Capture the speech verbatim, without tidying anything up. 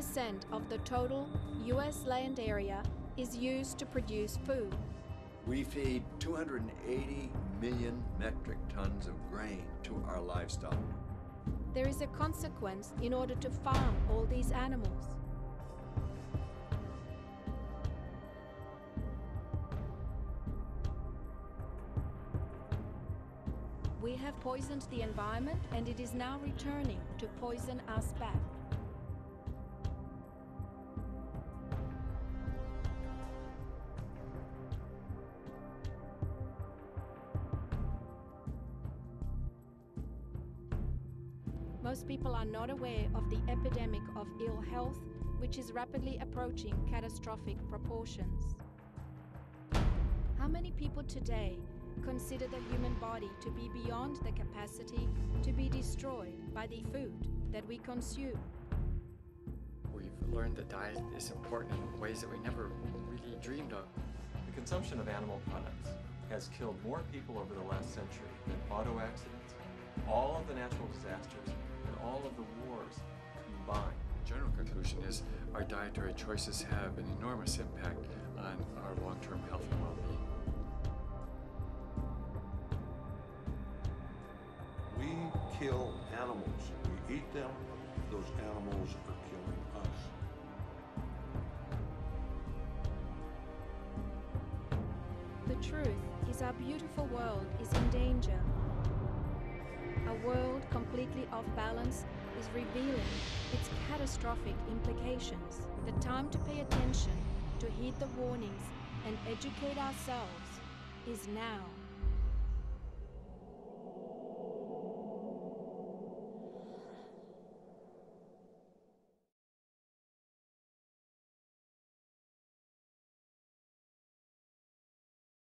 forty percent of the total U S land area is used to produce food. We feed two hundred eighty million metric tons of grain to our livestock. There is a consequence in order to farm all these animals. We have poisoned the environment, and it is now returning to poison us back. Most people are not aware of the epidemic of ill health, which is rapidly approaching catastrophic proportions. How many people today consider the human body to be beyond the capacity to be destroyed by the food that we consume? We've learned that diet is important in ways that we never really dreamed of. The consumption of animal products has killed more people over the last century than auto accidents, all of the natural disasters, and all of the wars combined. The general conclusion is our dietary choices have an enormous impact on our long-term health and well-being. We kill animals. We eat them. Those animals are killing us. The truth is our beautiful world is in danger. A world completely off balance is revealing its catastrophic implications. The time to pay attention, to heed the warnings, and educate ourselves is now.